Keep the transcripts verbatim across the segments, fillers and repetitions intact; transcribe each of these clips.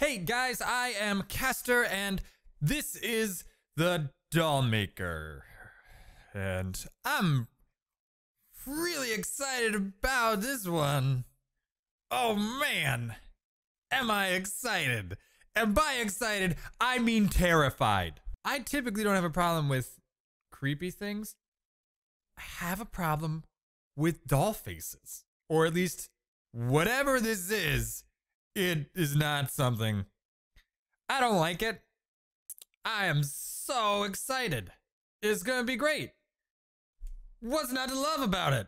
Hey guys, I am Castor and this is the Doll Maker. And I'm really excited about this one. Oh man, am I excited. And by excited, I mean terrified. I typically don't have a problem with creepy things. I have a problem with doll faces. Or at least whatever this is, it is not something. I don't like it. I am so excited. It's gonna be great. What's not to love about it?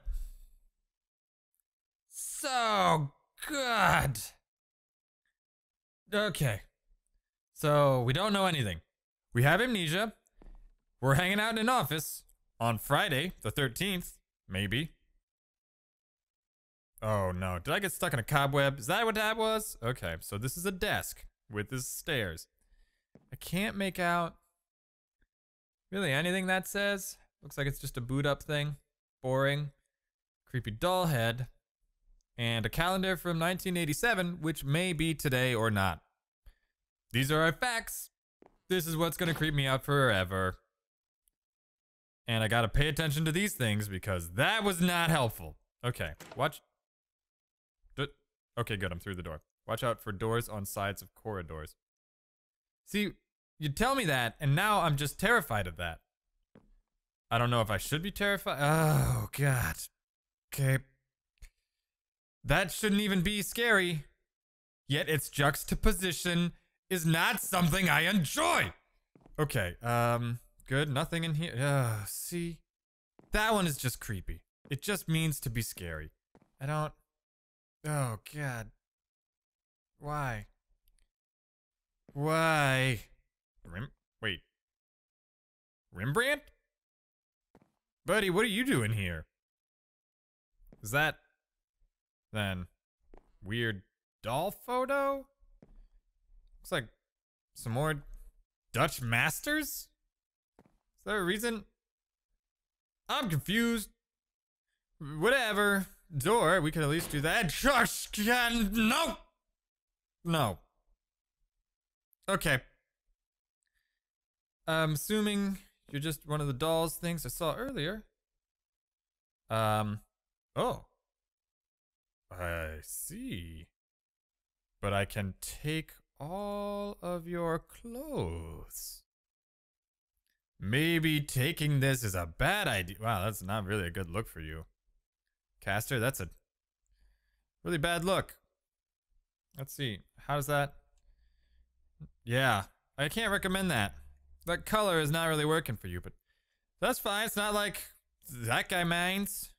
So good. Okay. So we don't know anything. We have amnesia. We're hanging out in an office on Friday, the thirteenth, maybe. Oh no, did I get stuck in a cobweb? Is that what that was? Okay, so this is a desk with these stairs. I can't make out really anything that says. Looks like it's just a boot up thing. Boring. Creepy doll head. And a calendar from nineteen eighty-seven, which may be today or not. These are our facts. This is what's gonna creep me out forever. And I gotta pay attention to these things because that was not helpful. Okay, watch. Okay, good, I'm through the door. Watch out for doors on sides of corridors. See, you tell me that, and now I'm just terrified of that. I don't know if I should be terrified. Oh, God. Okay. That shouldn't even be scary. Yet its juxtaposition is not something I enjoy. Okay, um, good, nothing in here. Uh, see, that one is just creepy. It just means to be scary. I don't... Oh, God. Why? Why? Rem- Wait. Rembrandt? Buddy, what are you doing here? Is that... then... weird doll photo? Looks like... some more... Dutch Masters? Is there a reason? I'm confused. Whatever. Door, we could at least do that. Just no, no. Okay. I'm assuming you're just one of the dolls things I saw earlier. Um. Oh. I see. But I can take all of your clothes. Maybe taking this is a bad idea. Wow, that's not really a good look for you. Castor, that's a really bad look. Let's see, how does that? Yeah, I can't recommend that. That color is not really working for you, but that's fine. It's not like that guy minds.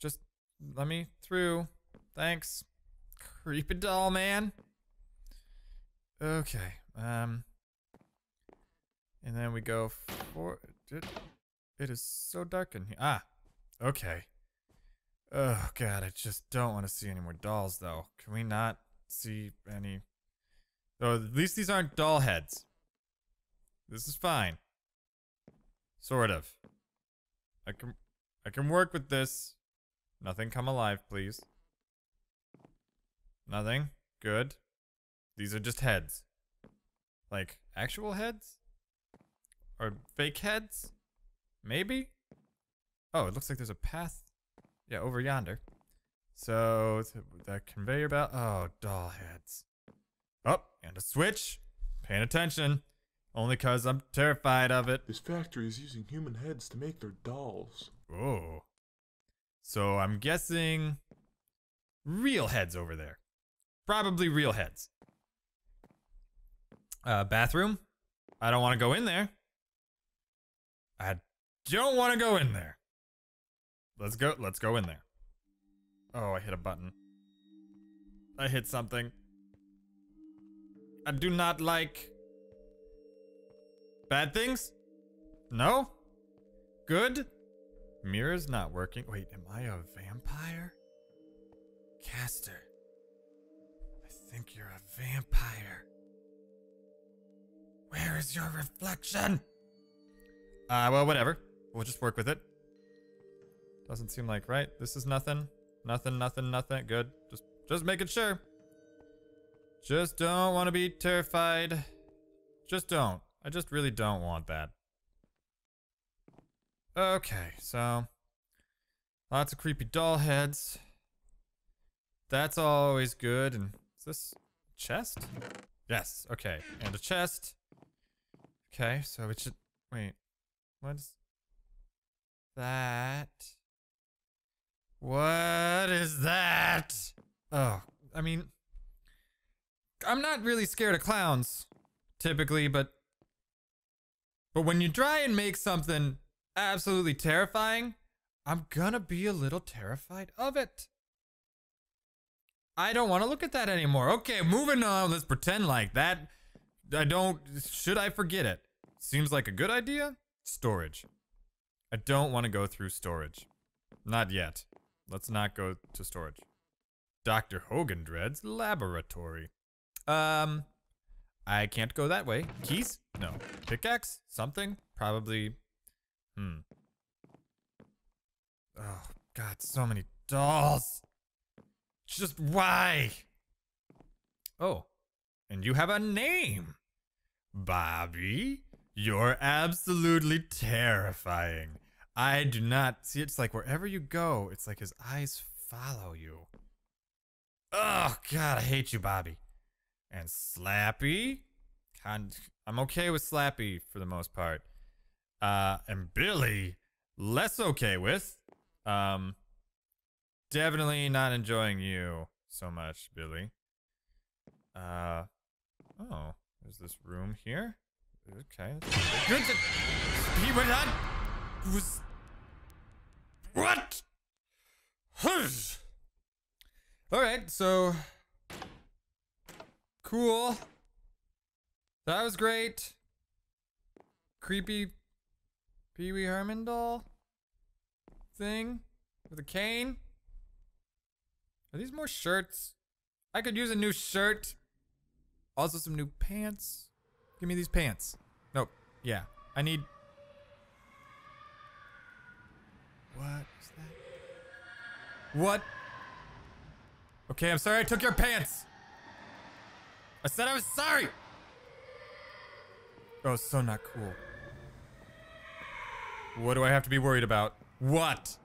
Just let me through. Thanks. Creepy doll man. Okay, um, and then we go for, it, it is so dark in here. Ah, okay. Oh God, I just don't want to see any more dolls though. Can we not see any? Oh, at least these aren't doll heads. This is fine. Sort of. I can, I can work with this. Nothing come alive, please. Nothing. Good. These are just heads. Like actual heads? Or fake heads? Maybe? Oh, it looks like there's a path. Yeah, over yonder. So, that conveyor belt. Oh, doll heads. Oh, and a switch. Paying attention. Only because I'm terrified of it. This factory is using human heads to make their dolls. Oh. So, I'm guessing real heads over there. Probably real heads. Uh, bathroom. I don't want to go in there. I don't want to go in there. Let's go, let's go in there. Oh, I hit a button. I hit something. I do not like... bad things? No? Good? Mirror's not working. Wait, am I a vampire? Castor. I think you're a vampire. Where is your reflection? Uh, well, whatever. We'll just work with it. Doesn't seem like right. This is nothing. Nothing, nothing, nothing. Good. Just just making sure. Just don't want to be terrified. Just don't. I just really don't want that. Okay, so lots of creepy doll heads. That's always good. And is this a chest? Yes, okay. And a chest. Okay, so it should... Wait. What's that? What is that? Oh, I mean... I'm not really scared of clowns, typically, but... But when you try and make something absolutely terrifying, I'm gonna be a little terrified of it. I don't want to look at that anymore. Okay, moving on. Let's pretend like that. I don't... Should I forget it? Seems like a good idea. Storage. I don't want to go through storage. Not yet. Let's not go to storage. Doctor Hogan Dredd's laboratory. Um, I can't go that way. Keys? No. Pickaxe? Something? Probably. Hmm. Oh, God, so many dolls. Just why? Oh, and you have a name. Bobby, you're absolutely terrifying. I do not see. It's like wherever you go, it's like his eyes follow you. Oh, God, I hate you, Bobby. And Slappy. I'm okay with Slappy for the most part. Uh, and Billy, less okay with. Um, definitely not enjoying you so much, Billy. Uh, oh, there's this room here. Okay. Good. He went on. Was what? All right, so. Cool. That was great. Creepy Peewee Herman doll thing with a cane. Are these more shirts? I could use a new shirt. Also some new pants. Give me these pants. Nope. Yeah. I need... What is that? What? Okay, I'm sorry I took your pants. I said I was sorry! Oh, so not cool. What do I have to be worried about? What?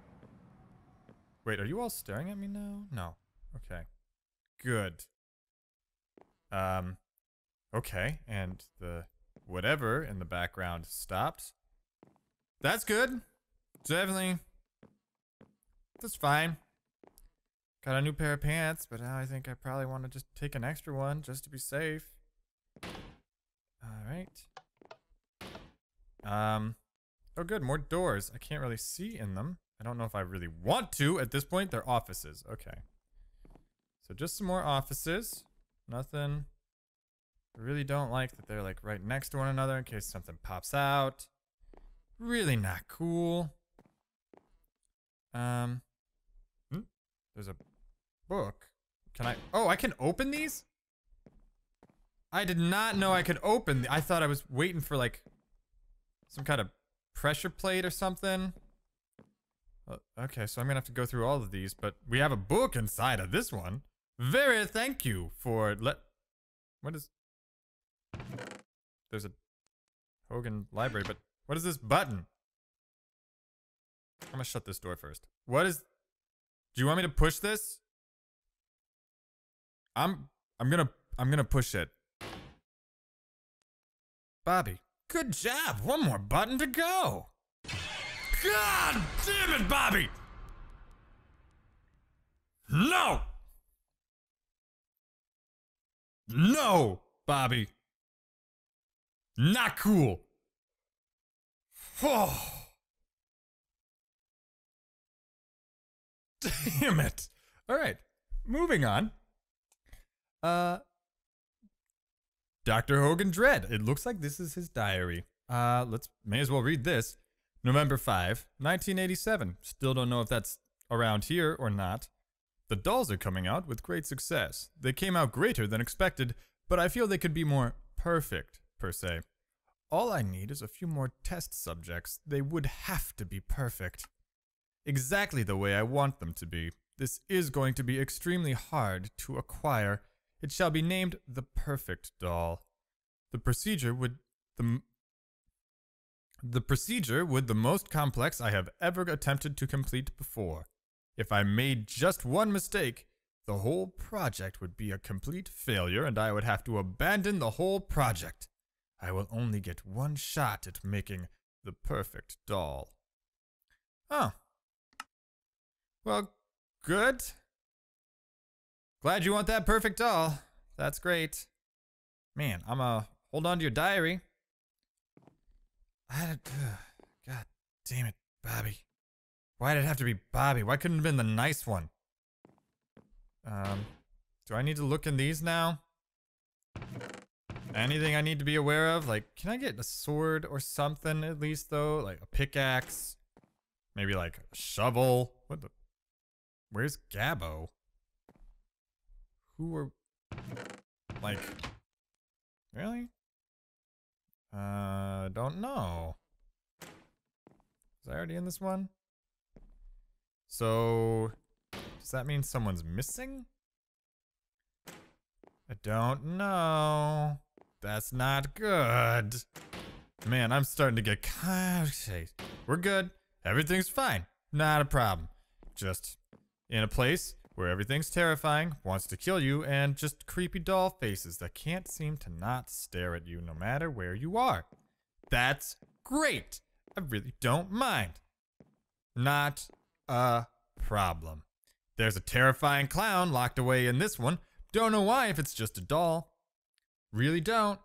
Wait, are you all staring at me now? No. Okay. Good. Um, okay, and the whatever in the background stopped. That's good. Definitely. That's fine. Got a new pair of pants, but now I think I probably want to just take an extra one just to be safe. Alright. Um, oh good, more doors. I can't really see in them. I don't know if I really want to at this point. They're offices. Okay. So just some more offices. Nothing. I really don't like that they're like right next to one another in case something pops out. Really not cool. Um, hmm? There's a book. Can I? Oh, I can open these? I did not know I could open. The, I thought I was waiting for like some kind of pressure plate or something. Uh, okay, so I'm gonna have to go through all of these, but we have a book inside of this one. Very thank you for let. What is? There's a Hogan library, but what is this button? I'm gonna shut this door first. What is? Do you want me to push this? I'm I'm gonna I'm gonna push it. Bobby, good job. One more button to go. God damn it, Bobby. No. No, Bobby. Not cool. Oh. Damn it. All right. Moving on. Uh, Doctor Hogan Dredd. It looks like this is his diary. Uh, let's may as well read this. November fifth, nineteen eighty-seven. Still don't know if that's around here or not. The dolls are coming out with great success. They came out greater than expected, but I feel they could be more perfect, per se. All I need is a few more test subjects. They would have to be perfect. Exactly the way I want them to be. This is going to be extremely hard to acquire. It shall be named the Perfect Doll. The procedure would the the procedure would the most complex I have ever attempted to complete before. If I made just one mistake, the whole project would be a complete failure, and I would have to abandon the whole project. I will only get one shot at making the perfect doll. Oh. Well, good. Glad you want that perfect doll. That's great. Man, I'm uh, hold on to your diary. I had to, uh, God damn it, Bobby. Why did it have to be Bobby? Why couldn't it have been the nice one? Um, do I need to look in these now? Anything I need to be aware of? Like, can I get a sword or something at least though? Like a pickaxe? Maybe like a shovel? What the? Where's Gabbo? Who are, like, really? Uh, don't know. Was I already in this one? So, does that mean someone's missing? I don't know. That's not good. Man, I'm starting to get kind of... We're good. Everything's fine. Not a problem. Just in a place where everything's terrifying, wants to kill you, and just creepy doll faces that can't seem to not stare at you no matter where you are. That's great. I really don't mind. Not a problem. There's a terrifying clown locked away in this one. Don't know why if it's just a doll. Really don't.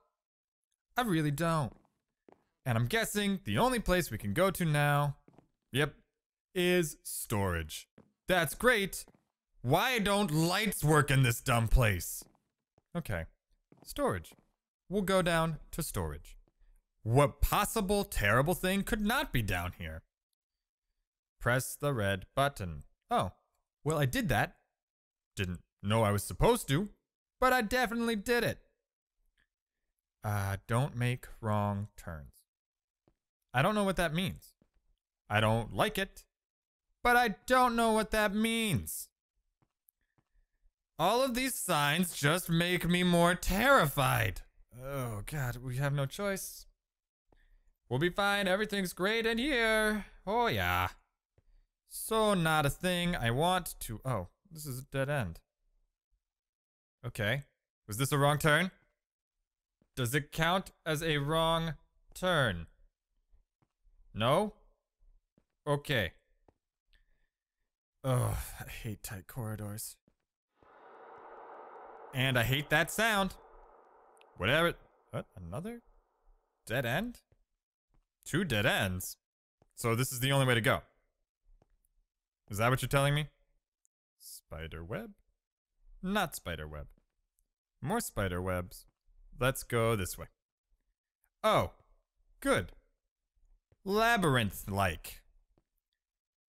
I really don't. And I'm guessing the only place we can go to now, yep, is storage. That's great. Why don't lights work in this dumb place? Okay. Storage. We'll go down to storage. What possible terrible thing could not be down here? Press the red button. Oh, well, I did that. Didn't know I was supposed to, but I definitely did it. Uh, don't make wrong turns. I don't know what that means. I don't like it, but I don't know what that means. All of these signs just make me more terrified. Oh God, we have no choice. We'll be fine, everything's great in here. Oh yeah. So not a thing I want to, oh, this is a dead end. Okay, was this a wrong turn? Does it count as a wrong turn? No? Okay. Oh, I hate tight corridors. And I hate that sound. Whatever, what, another dead end? Two dead ends? So this is the only way to go. Is that what you're telling me? Spider web? Not spider web. More spider webs. Let's go this way. Oh, good. Labyrinth-like.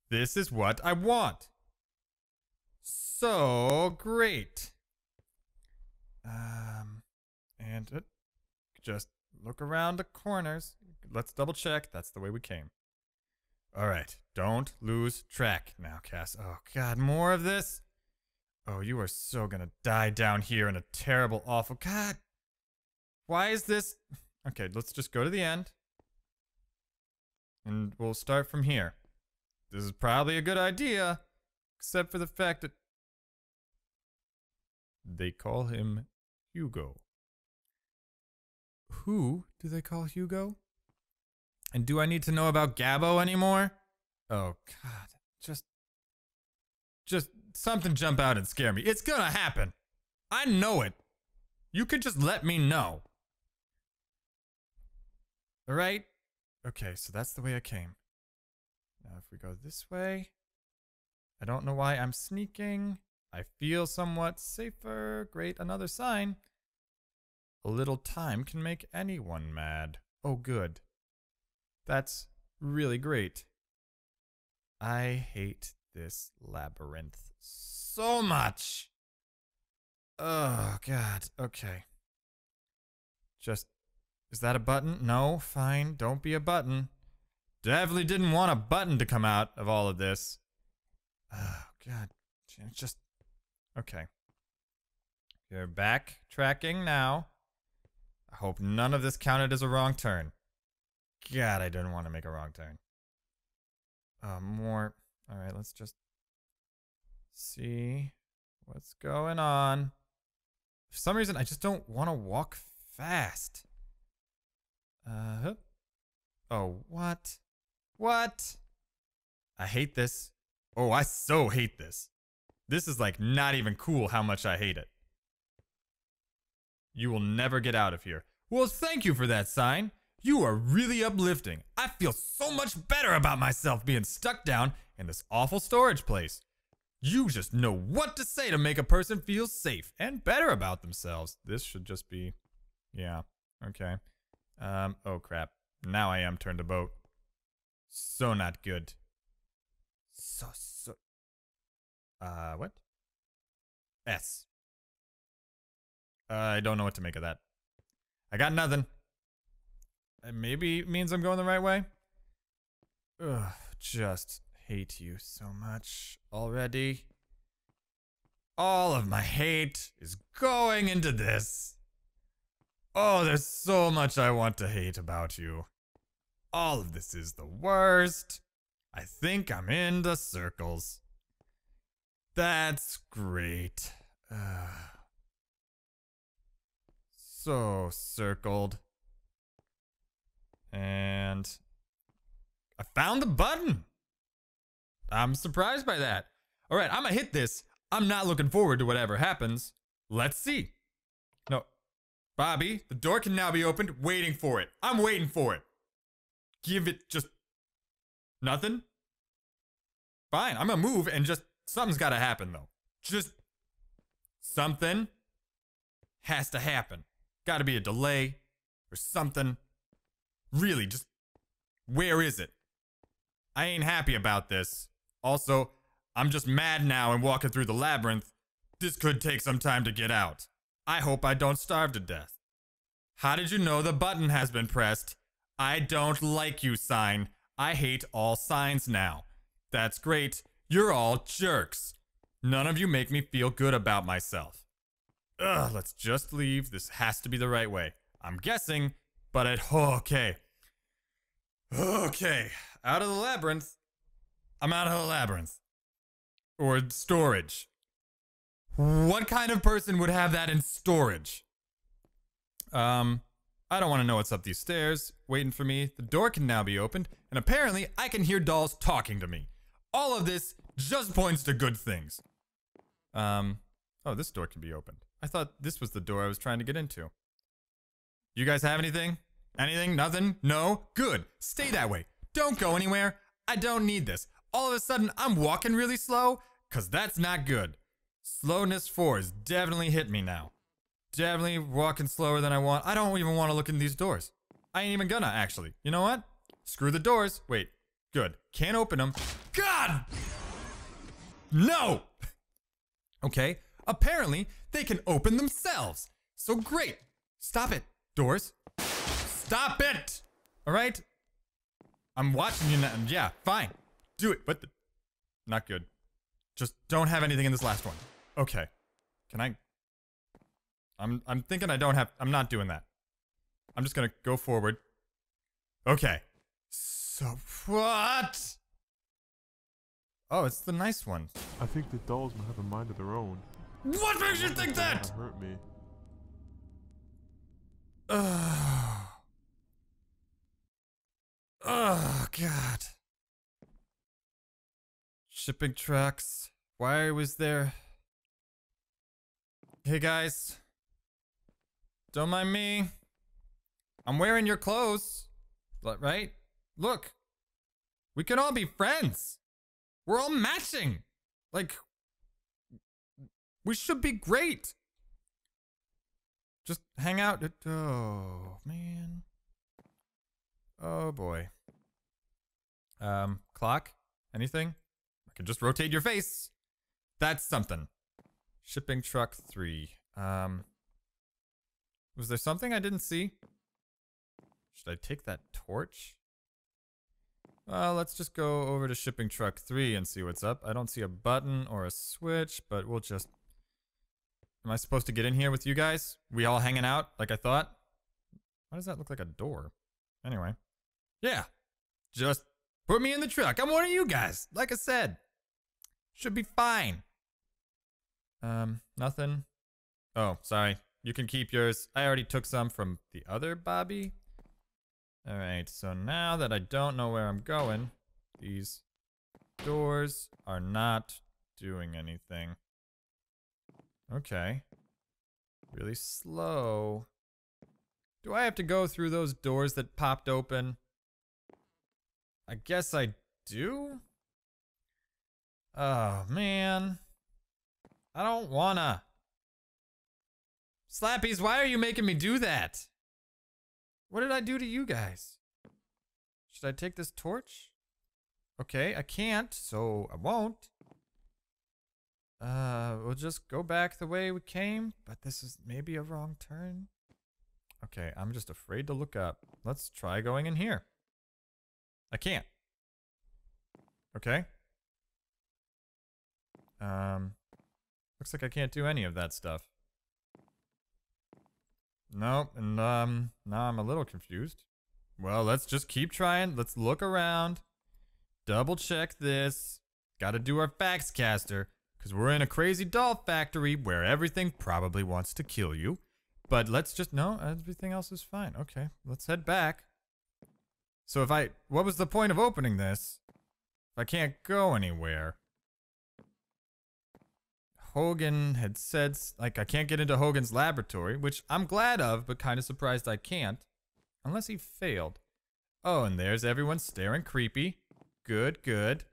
This is what I want. So great. Um, and uh, just look around the corners. Let's double check. That's the way we came. All right. Don't lose track now, Cass. Oh, God, more of this. Oh, you are so gonna die down here in a terrible, awful... God. Why is this? Okay, let's just go to the end. And we'll start from here. This is probably a good idea, except for the fact that they call him Hugo. Who do they call Hugo? And do I need to know about Gabbo anymore? Oh God, just, just something jump out and scare me. It's gonna happen. I know it. You could just let me know. All right. Okay, so that's the way I came. Now if we go this way, I don't know why I'm sneaking. I feel somewhat safer. Great, another sign. A little time can make anyone mad. Oh, good. That's really great. I hate this labyrinth so much. Oh, God. Okay. Just, is that a button? No, fine. Don't be a button. Definitely didn't want a button to come out of all of this. Oh, God. Just. Okay. You're backtracking now. I hope none of this counted as a wrong turn. God, I didn't want to make a wrong turn. Uh, more. All right, let's just see what's going on. For some reason, I just don't want to walk fast. Uh, oh, what? What? I hate this. Oh, I so hate this. This is like not even cool how much I hate it. You will never get out of here. Well, thank you for that sign. You are really uplifting. I feel so much better about myself being stuck down in this awful storage place. You just know what to say to make a person feel safe and better about themselves. This should just be, yeah, okay. Um, oh crap. Now I am turned a boat. So not good. So, so. Uh, what? S. Uh, I don't know what to make of that. I got nothing. It maybe means I'm going the right way. Ugh, just hate you so much already. All of my hate is going into this. Oh, there's so much I want to hate about you. All of this is the worst. I think I'm in the circles. That's great. Uh, so circled. And I found the button. I'm surprised by that. All right, I'm gonna hit this. I'm not looking forward to whatever happens. Let's see. No, Bobby, the door can now be opened. Waiting for it. I'm waiting for it. Give it just nothing. Fine, I'm gonna move and just something's gotta happen though. Just something has to happen. Gotta be a delay or something. Really, just where is it? I ain't happy about this. Also, I'm just mad now and walking through the labyrinth. This could take some time to get out. I hope I don't starve to death. How did you know the button has been pressed? I don't like you, sign. I hate all signs now. That's great. You're all jerks. None of you make me feel good about myself. Ugh, let's just leave. This has to be the right way. I'm guessing, but it, oh, okay. Okay, out of the labyrinth. I'm out of the labyrinth. Or storage. What kind of person would have that in storage? Um, I don't want to know what's up these stairs, waiting for me. The door can now be opened, and apparently I can hear dolls talking to me. All of this just points to good things. Um, oh, this door can be opened. I thought this was the door I was trying to get into. You guys have anything? Anything? Nothing? No? Good. Stay that way. Don't go anywhere. I don't need this. All of a sudden, I'm walking really slow, because that's not good. Slowness four has definitely hit me now. Definitely walking slower than I want. I don't even want to look in these doors. I ain't even gonna, actually. You know what? Screw the doors. Wait. Good. Can't open them. God! No! Okay. Apparently, they can open themselves. So great. Stop it. Doors. Stop it! All right? I'm watching you now. Yeah, fine. Do it. But the... not good. Just don't have anything in this last one. Okay. Can I... I'm, I'm thinking I don't have... I'm not doing that. I'm just gonna go forward. Okay. So... what? Oh, it's the nice one. I think the dolls will have a mind of their own. What makes you think that? That hurt me. Oh. Oh, God. Shipping trucks. Why was there? Hey, guys. Don't mind me. I'm wearing your clothes. Right? Look. We can all be friends. We're all matching. Like, we should be great. Just hang out. Oh, man. Oh, boy. Um, clock? Anything? I can just rotate your face. That's something. Shipping truck three. Um, was there something I didn't see? Should I take that torch? Well, let's just go over to shipping truck three and see what's up. I don't see a button or a switch, but we'll just... Am I supposed to get in here with you guys? We all hanging out like I thought? Why does that look like a door? Anyway. Yeah. Just put me in the truck. I'm one of you guys. Like I said. Should be fine. Um, nothing. Oh, sorry. You can keep yours. I already took some from the other Bobby. Alright, so now that I don't know where I'm going, these doors are not doing anything. Okay. Really slow. Do I have to go through those doors that popped open? I guess I do? Oh, man. I don't wanna. Slappies, why are you making me do that? What did I do to you guys? Should I take this torch? Okay, I can't, so I won't. Uh, we'll just go back the way we came, but this is maybe a wrong turn. Okay, I'm just afraid to look up. Let's try going in here. I can't. Okay. Um, looks like I can't do any of that stuff. Nope, and um, now I'm a little confused. Well, let's just keep trying. Let's look around. Double check this. Gotta do our facts, Castor. Because we're in a crazy doll factory where everything probably wants to kill you. But let's just, no, everything else is fine. Okay, let's head back. So if I, what was the point of opening this? If I can't go anywhere. Hogan had said, like, I can't get into Hogan's laboratory, which I'm glad of, but kind of surprised I can't. Unless he failed. Oh, and there's everyone staring creepy. Good, good.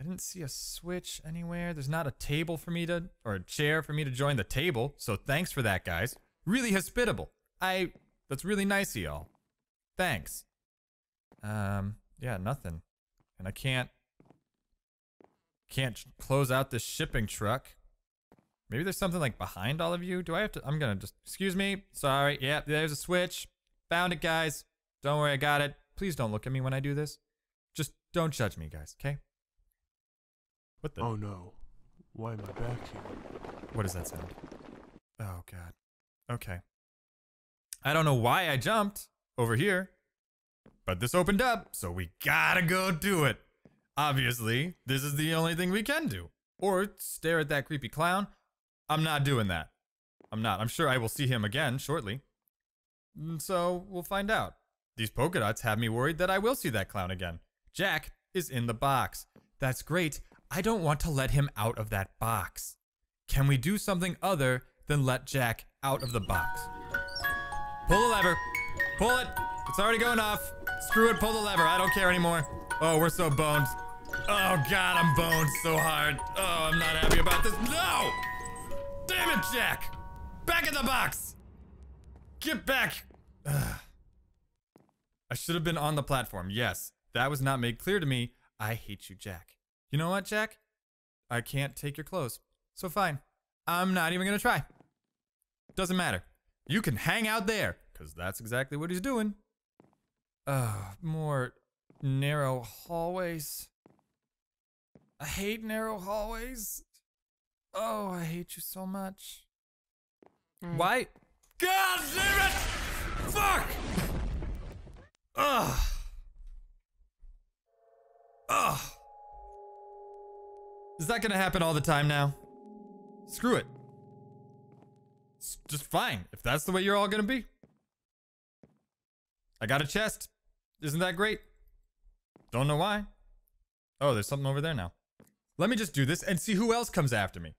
I didn't see a switch anywhere. There's not a table for me to, or a chair for me to join the table, so thanks for that, guys. Really hospitable. I, that's really nice of y'all. Thanks. Um, yeah, nothing. And I can't. Can't close out this shipping truck. Maybe there's something like behind all of you. Do I have to? I'm gonna just, excuse me. Sorry. Yeah, there's a switch. Found it, guys. Don't worry, I got it. Please don't look at me when I do this. Just don't judge me, guys, okay? What the? Oh no. Why am I back here? What does that sound? Oh god. Okay. I don't know why I jumped over here, but this opened up, so we gotta go do it. Obviously, this is the only thing we can do. Or stare at that creepy clown. I'm not doing that. I'm not. I'm sure I will see him again shortly. So, we'll find out. These polka dots have me worried that I will see that clown again. Jack is in the box. That's great. I don't want to let him out of that box. Can we do something other than let Jack out of the box? Pull the lever. Pull it. It's already going off. Screw it. Pull the lever. I don't care anymore. Oh, we're so boned. Oh god, I'm boned so hard. Oh, I'm not happy about this. No! Damn it, Jack! Back in the box! Get back! Ugh. I should have been on the platform, yes. That was not made clear to me. I hate you, Jack. You know what, Jack? I can't take your clothes. So fine. I'm not even gonna try. Doesn't matter. You can hang out there, because that's exactly what he's doing. Oh, more narrow hallways. I hate narrow hallways. Oh, I hate you so much. Mm. Why? God damn it! Fuck! Ugh. Ugh. Is that gonna happen all the time now? Screw it. It's just fine, if that's the way you're all gonna be. I got a chest. Isn't that great? Don't know why. Oh, there's something over there now. Let me just do this and see who else comes after me.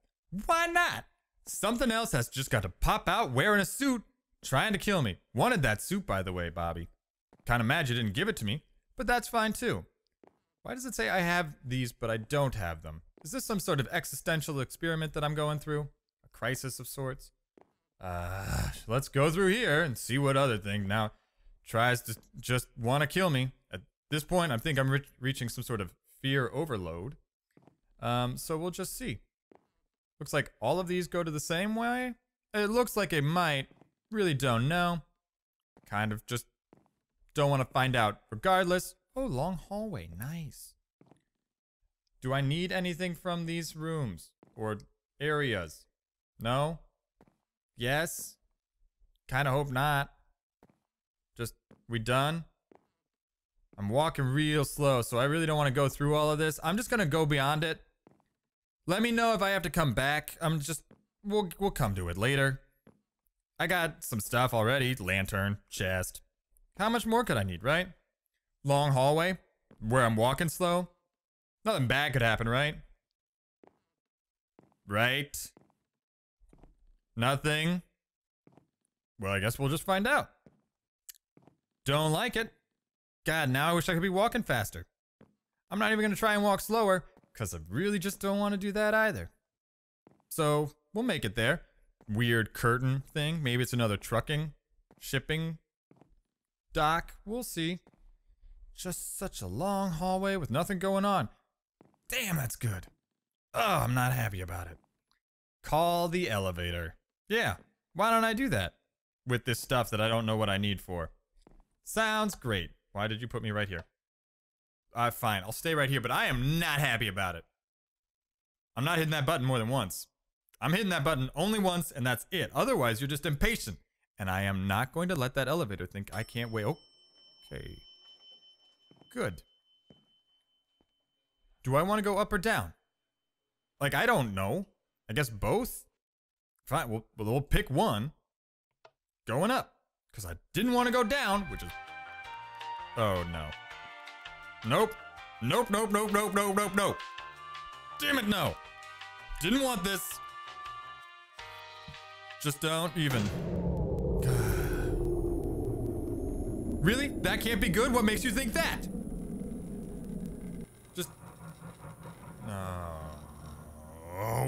Why not? Something else has just got to pop out wearing a suit, trying to kill me. Wanted that suit, by the way, Bobby. Kind of mad you didn't give it to me, but that's fine too. Why does it say I have these, but I don't have them? Is this some sort of existential experiment that I'm going through? A crisis of sorts? Uh, let's go through here and see what other thing now tries to just want to kill me. At this point, I think I'm re reaching some sort of fear overload. Um, so we'll just see. Looks like all of these go to the same way. It looks like it might. Really don't know. Kind of just don't want to find out regardless. Oh, long hallway. Nice. Do I need anything from these rooms or areas? No? Yes? Kind of hope not. Just, we done? I'm walking real slow, so I really don't want to go through all of this. I'm just going to go beyond it. Let me know if I have to come back. I'm just, we'll, we'll come to it later. I got some stuff already. Lantern, chest. How much more could I need, right? Long hallway, where I'm walking slow. Nothing bad could happen, right? Right? Nothing. Well, I guess we'll just find out. Don't like it. God, now I wish I could be walking faster. I'm not even gonna try and walk slower, because I really just don't want to do that either. So, we'll make it there. Weird curtain thing. Maybe it's another trucking, shipping dock. We'll see. Just such a long hallway with nothing going on. Damn, that's good. Oh, I'm not happy about it. Call the elevator. Yeah, why don't I do that? With this stuff that I don't know what I need for. Sounds great. Why did you put me right here? Uh, fine, I'll stay right here, but I am not happy about it. I'm not hitting that button more than once. I'm hitting that button only once, and that's it. Otherwise, you're just impatient. And I am not going to let that elevator think I can't wait. Oh, okay. Good. Do I want to go up or down? Like, I don't know. I guess both? Fine, we'll, we'll pick one. Going up. Because I didn't want to go down, which is... Oh, no. Nope. Nope, nope, nope, nope, nope, nope, nope. Damn it, no. Didn't want this. Just don't even. Really? That can't be good? What makes you think that? Just... Oh,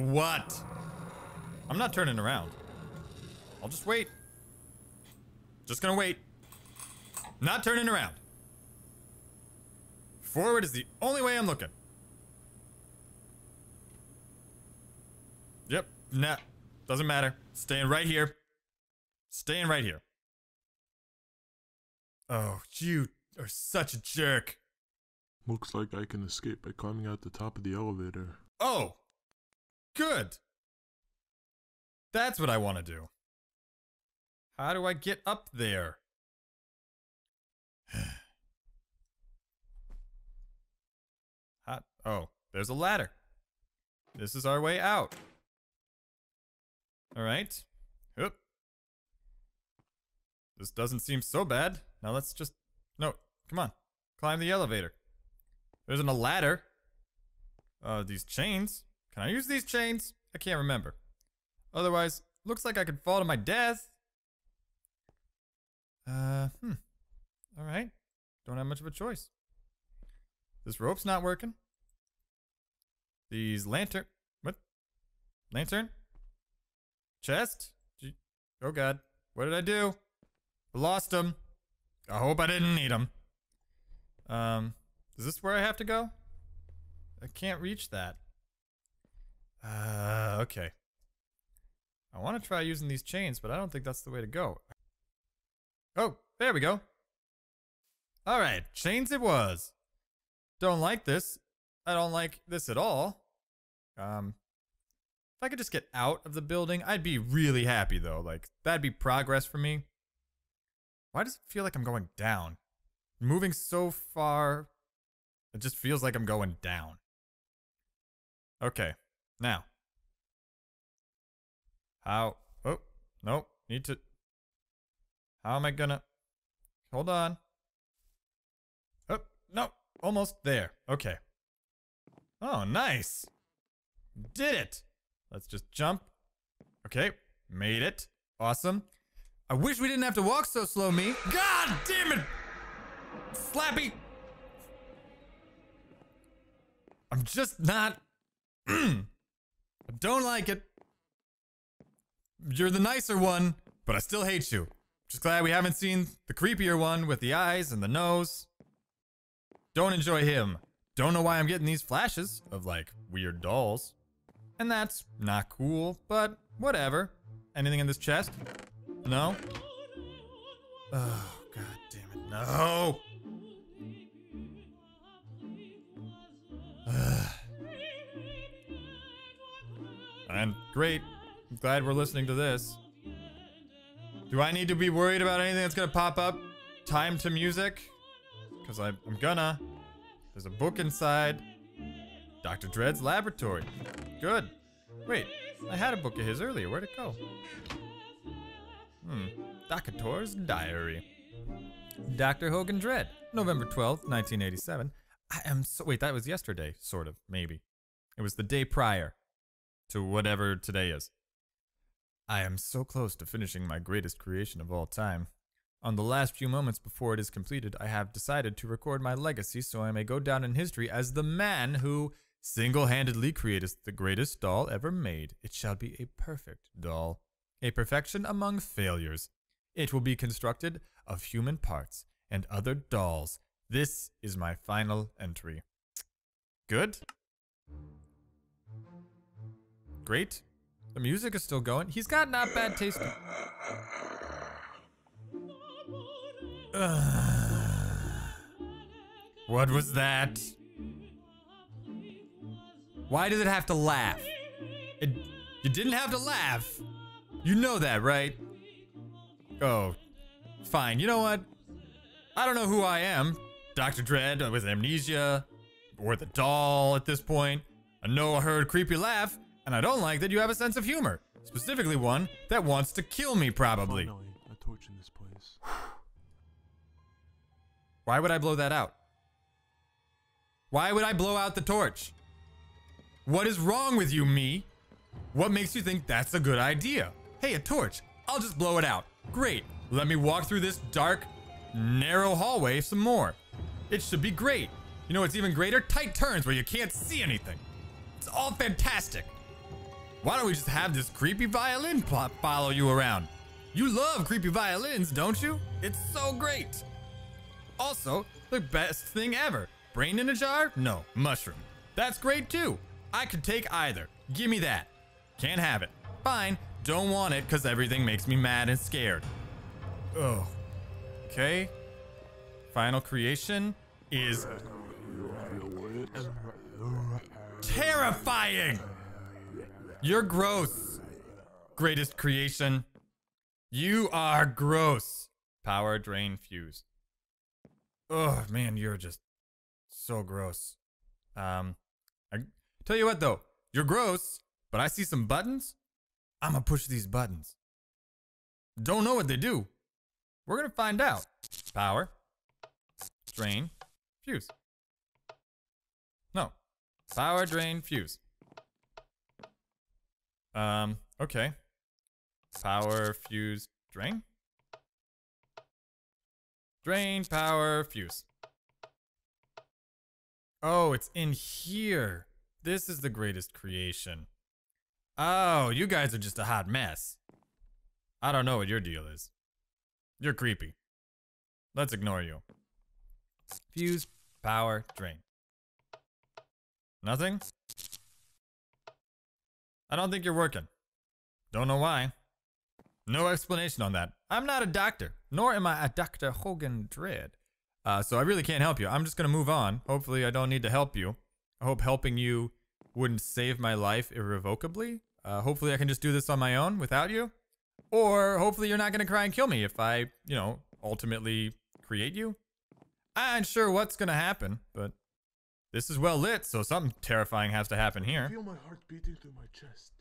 what? I'm not turning around. I'll just wait. Just gonna wait. Not turning around. Forward is the only way I'm looking. Yep. Nah. Doesn't matter. Staying right here. Staying right here. Oh, you are such a jerk. Looks like I can escape by climbing out the top of the elevator. Oh! Good! That's what I want to do. How do I get up there? Hot. Oh, there's a ladder. This is our way out. All right. Oop. This doesn't seem so bad. Now let's just... No, come on. Climb the elevator. There's an, a ladder. Uh, these chains. Can I use these chains? I can't remember. Otherwise, looks like I could fall to my death. Uh, hmm. All right. Don't have much of a choice. This rope's not working. These lantern... What? Lantern? Chest? G oh, God. What did I do? Lost them. I hope I didn't need them. Um, is this where I have to go? I can't reach that. Uh, okay. I want to try using these chains, but I don't think that's the way to go. Oh, there we go. All right, chains it was. Don't like this. I don't like this at all. Um, if I could just get out of the building, I'd be really happy though. Like, that'd be progress for me. Why does it feel like I'm going down? Moving so far, it just feels like I'm going down. Okay, now. How? Oh, nope, need to. How am I gonna? Hold on. Oh, no, almost there. Okay. Oh, nice. Did it. Let's just jump. Okay, made it. Awesome. I wish we didn't have to walk so slow, me. God damn it! Slappy! I'm just not... I don't like it. You're the nicer one, but I still hate you. Just glad we haven't seen the creepier one with the eyes and the nose. Don't enjoy him. Don't know why I'm getting these flashes of, like, weird dolls. And that's not cool, but whatever. Anything in this chest? No? Oh, god damn it, no! Ugh. And great, I'm glad we're listening to this. Do I need to be worried about anything that's gonna pop up? Time to music? Because I'm gonna. There's a book inside. Doctor Dredd's Laboratory. Good. Wait, I had a book of his earlier. Where'd it go? Hmm. Doctor's Diary. Doctor Hogan Dredd. November twelfth, nineteen eighty-seven. I am so... Wait, that was yesterday. Sort of. Maybe. It was the day prior to whatever today is. I am so close to finishing my greatest creation of all time. On the last few moments before it is completed, I have decided to record my legacy so I may go down in history as the man who single-handedly created the greatest doll ever made. It shall be a perfect doll, a perfection among failures. It will be constructed of human parts and other dolls. This is my final entry. Good? Great. The music is still going. He's got not bad taste. Uh, what was that? Why does it have to laugh? It, you didn't have to laugh. You know that, right? Oh, fine. You know what? I don't know who I am. Doctor Dredd with amnesia or the doll at this point. I know I heard a creepy laugh and I don't like that you have a sense of humor. Specifically one that wants to kill me probably. Finally, a torch in this place. Why would I blow that out? Why would I blow out the torch? What is wrong with you, me? What makes you think that's a good idea? Hey, a torch. I'll just blow it out. Great. Let me walk through this dark, narrow hallway some more. It should be great. You know what's even greater? Tight turns where you can't see anything. It's all fantastic. Why don't we just have this creepy violin plot follow you around? You love creepy violins, don't you? It's so great. Also, the best thing ever. Brain in a jar? No, mushroom. That's great too. I could take either. Give me that. Can't have it. Fine. Don't want it because everything makes me mad and scared. Oh. Okay. Final creation is terrifying. You're gross. Greatest creation. You are gross. Power drain fuse. Oh man, you're just so gross. Um, I tell you what though, you're gross, but I see some buttons. I'm gonna push these buttons. Don't know what they do. We're gonna find out. Power, drain, fuse. No, power drain fuse. Um, okay. Power fuse drain. Drain, power, fuse. Oh, it's in here. This is the greatest creation. Oh, you guys are just a hot mess. I don't know what your deal is. You're creepy. Let's ignore you. Fuse, power, drain. Nothing? I don't think you're working. Don't know why. No explanation on that. I'm not a doctor, nor am I a Doctor Hogan Dredd. Uh, so I really can't help you. I'm just gonna move on. Hopefully I don't need to help you. I hope helping you wouldn't save my life irrevocably. Uh, hopefully I can just do this on my own without you. Or hopefully you're not gonna cry and kill me if I, you know, ultimately create you. I ain't sure what's gonna happen, but this is well lit, so something terrifying has to happen here. I feel my heart beating through my chest.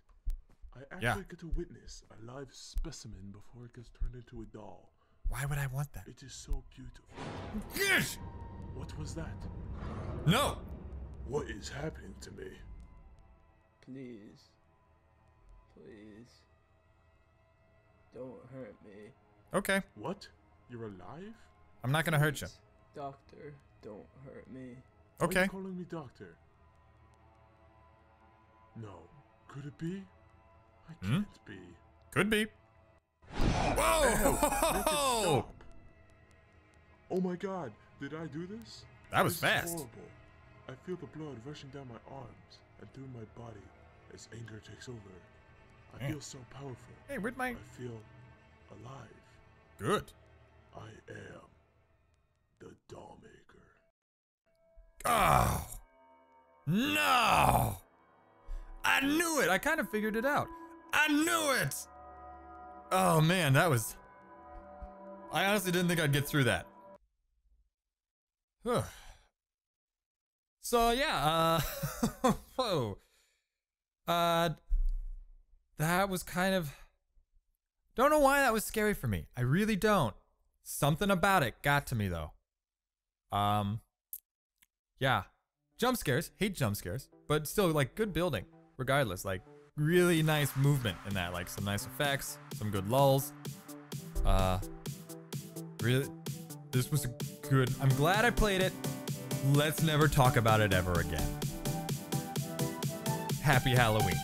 I actually yeah. get to witness a live specimen before it gets turned into a doll. Why would I want that? It is so beautiful. Yes! What was that? No! What is happening to me? Please. Please. Don't hurt me. Okay. What? You're alive? I'm not gonna Please, hurt you. Doctor, don't hurt me. Okay. Why are you calling me doctor? No. Could it be? I can't mm? be. Could be. Whoa! Ow, oh my god, did I do this? That was this fast. Is horrible. I feel the blood rushing down my arms and through my body as anger takes over. I Man. feel so powerful. Hey, where'd my... I feel alive. Good. I am the Doll Maker. Oh! No! I knew it! I kind of figured it out. I knew it! Oh man, that was... I honestly didn't think I'd get through that. Huh. So yeah, uh... whoa. Uh... That was kind of... Don't know why that was scary for me. I really don't. Something about it got to me though. Um... Yeah. Jump scares. Hate jump scares. But still, like, good building. Regardless, like, really nice movement in that. Like, some nice effects. Some good lulls. Uh... Really? This was a good... I'm glad I played it. Let's never talk about it ever again. Happy Halloween.